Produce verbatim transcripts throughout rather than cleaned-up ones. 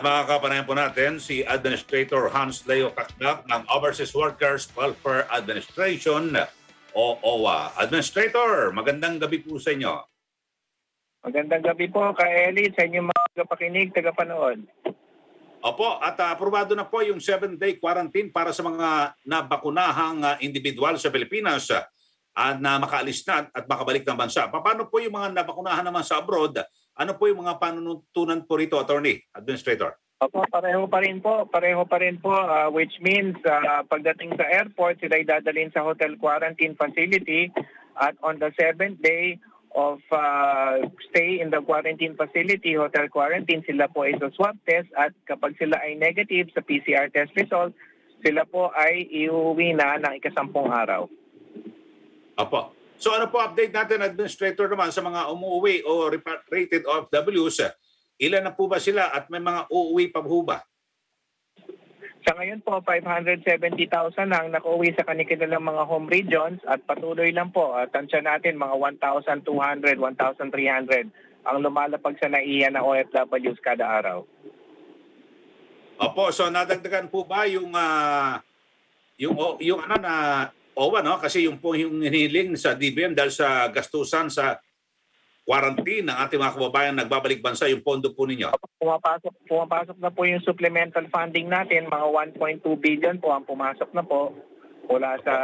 At makakapanayan po natin si Administrator Hans Leo Cacdac ng Overseas Workers Welfare Administration o O W W A. Administrator, magandang gabi po sa inyo. Magandang gabi po, Ka-Eli, sa inyong mga tagapakinig, tagapanood. Opo, at uh, aprobado na po yung seven-day quarantine para sa mga nabakunahang uh, individual sa Pilipinas uh, na makaalis na at makabalik ng bansa. Paano po yung mga nabakunahan naman sa abroad? Ano po yung mga panunutunan po rito, Attorney, Administrator? Opo, pareho pa rin po. Pareho pa rin po, uh, which means uh, pagdating sa airport, sila'y dadalhin sa hotel quarantine facility at on the seventh day, of uh, stay in the quarantine facility, hotel quarantine, sila po ay sa swab test at kapag sila ay negative sa P C R test result, sila po ay iuwi na ng ikasampung araw. Apo. So ano po update natin, Administrator, naman sa mga umuwi o repatriated O F Ws? Ilan na po ba sila at may mga uuwi pa po ba? Sa ngayon po, five hundred seventy thousand ang nakuwi sa kanilang mga home regions at patuloy lang po. At tansya natin, mga one thousand two hundred, one thousand three hundred ang lumalapag sa naiya na O F Ws kada araw. Opo, so nadagdagan po ba yung, uh, yung, yung ano na O W W A, no? Kasi yung po yung hiniling sa D B M dahil sa gastusan sa quarantine ng ating mga kababayan nagbabalik bansa, yung pondo po ninyo? Pumapasok, pumapasok na po yung supplemental funding natin. Mga one point two billion po ang pumasok na po mula sa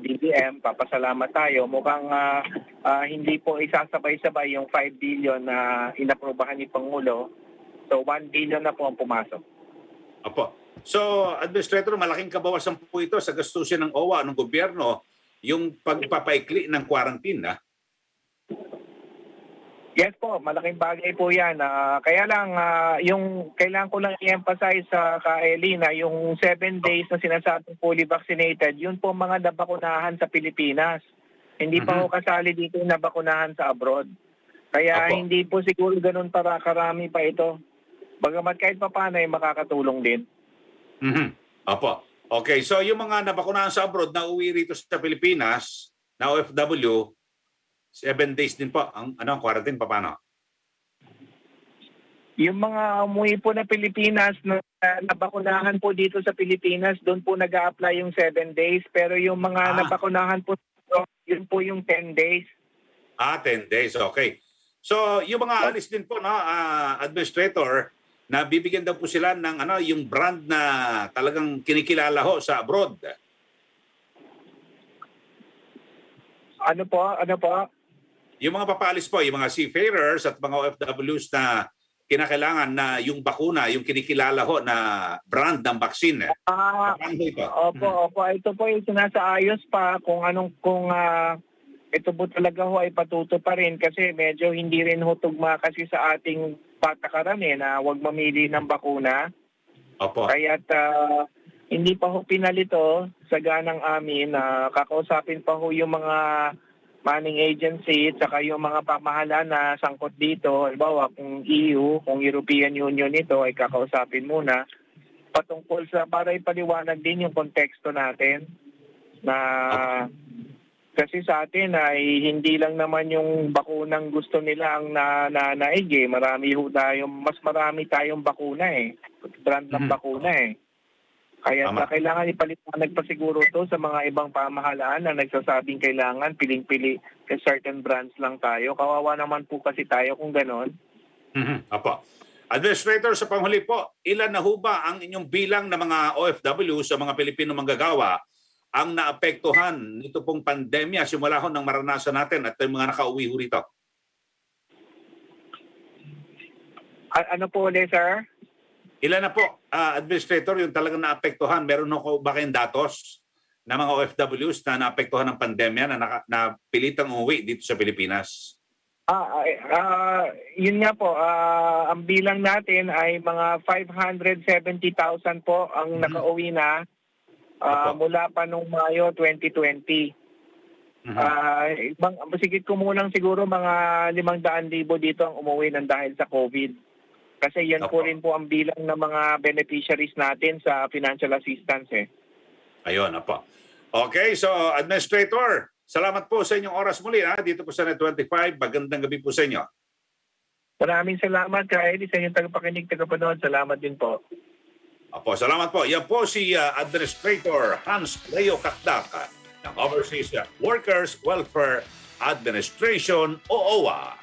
D B M. Papasalamat tayo. Mukhang uh, uh, hindi po isasabay-sabay yung five billion na inaprobahan ni Pangulo. So one billion na po ang pumasok. Apo. So, Administrator, malaking kabawasan po ito sa gastusin ng O W W A, ng gobyerno, yung pagpapaikli ng quarantine, ha? Yes po, malaking bagay po yan. Uh, kaya lang, uh, yung kailangan ko lang i-emphasize sa uh, Ka-Eli na yung seven days na sinasabing fully vaccinated, yun po mga nabakunahan sa Pilipinas. Hindi mm-hmm. pa po kasali dito yung nabakunahan sa abroad. Kaya Apo. Hindi po siguro ganun para karami pa ito. Bagamat kahit pa paano ay makakatulong din. Mm-hmm. Apo. Okay, so yung mga nabakunahan sa abroad na uwi rito sa Pilipinas, na O F W, Seven days din po. Ang ano, quarantine pa paano? Yung mga umuwi po na Pilipinas, na nabakunahan po dito sa Pilipinas, doon po nag-a-apply yung seven days. Pero yung mga ah. nabakunahan po, yun po yung ten days. Ah, ten days. Okay. So, yung mga alis din po, no, uh, Administrator, na bibigyan daw po sila ng ano, yung brand na talagang kinikilala ho sa abroad. Ano po? Ano po? Yung mga papaalis po, yung mga seafarers at mga O F Ws na kinakailangan na yung bakuna, yung kinikilala ho na brand ng vaccine. Ah, opo, opo. Ito po yung sinasaayos pa kung anong, kung uh, ito po talaga ho ay patuto pa rin kasi medyo hindi rin ho tugma kasi sa ating patakaran eh na huwag mamili ng bakuna. Opo. Kaya't uh, hindi pa ho pinalito sa ganang amin na uh, kakausapin pa ho yung mga manning agency at saka yung mga pamahalaan na sangkot dito, halimbawa kung E U, kung European Union ito ay kakausapin muna patungkol sa para ipaliwanag din yung konteksto natin na kasi sa atin ay hindi lang naman yung bakunang gusto nila ang nananaig eh. Marami ho tayong, mas marami tayong bakuna eh. Brand ng hmm. bakuna eh. Kaya na kailangan ipaliwanag pa siguro to sa mga ibang pamahalaan na nagsasabing kailangan piling-pili sa certain brands lang tayo. Kawawa naman po kasi tayo kung ganon. Mm-hmm. Apo. Administrator, sa panghuli po, ilan na ho ba ang inyong bilang ng mga O F W sa mga Pilipino manggagawa ang naapektuhan nito pong pandemya simula ho ng maranasan natin at yung mga nakauwi ho rito? Ano po ulit, sir? Ilan na po, uh, Administrator, yung talagang naapektuhan? Meron ako ba kayong datos na mga O F Ws na naapektuhan ng pandemya na napilitang umuwi dito sa Pilipinas? Ah, uh, yun nga po, uh, ang bilang natin ay mga five hundred seventy thousand po ang mm-hmm. nakauwi na uh, mula pa nung Mayo twenty twenty. Mm-hmm. uh, bang, sigit ko munang siguro mga limang daan libo dito ang umuwi ng dahil sa COVID. Kasi yan Opo. Po rin po ang bilang ng mga beneficiaries natin sa financial assistance eh. Ayun, Apo. Okay, so Administrator, salamat po sa inyong oras muli ha, dito po sa N E T twenty-five. Magandang gabi po sa inyo. Maraming salamat kay Eli sa inyong tagapakinig, tagapanood. Salamat din po. Apo, salamat po. Yan po si uh, Administrator Hans Leo Cacdac ng Overseas Workers Welfare Administration o O W W A.